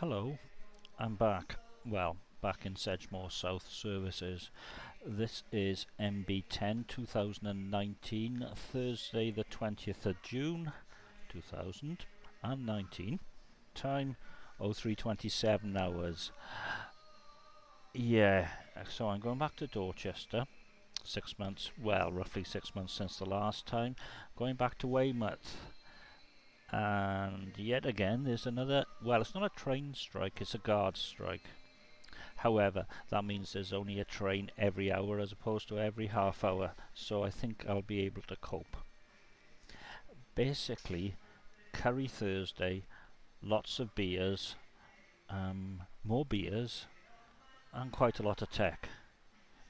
Hello, I'm back. Well, back in Sedgemoor South Services. This is MB10 2019, Thursday the 20th of June 2019. Time 03:27 hours. Yeah, so I'm going back to Dorchester. 6 months, well, roughly 6 months since the last time. Going back to Weymouth. And yet again there's another, well, it's not a train strike, it's a guard strike. However, that means there's only a train every hour as opposed to every half hour, so I think I'll be able to cope. Basically, Curry Thursday, lots of beers, more beers, and quite a lot of tech.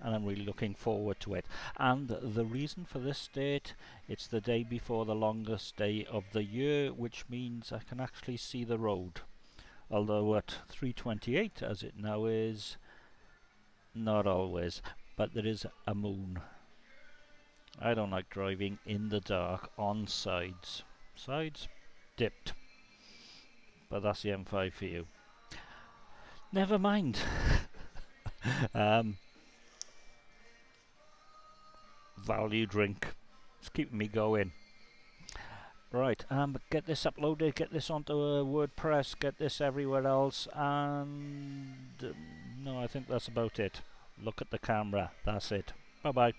And I'm really looking forward to it. And the reason for this date, it's the day before the longest day of the year, which means I can actually see the road. Although at 3:28, as it now is, not always, but there is a moon. I don't like driving in the dark on sides. Sides? Dipped. But that's the M5 for you. Never mind. Value drink, it's keeping me going. Right, get this uploaded, get this onto WordPress, get this everywhere else, and no, I think that's about it. Look at the camera, that's it. Bye bye.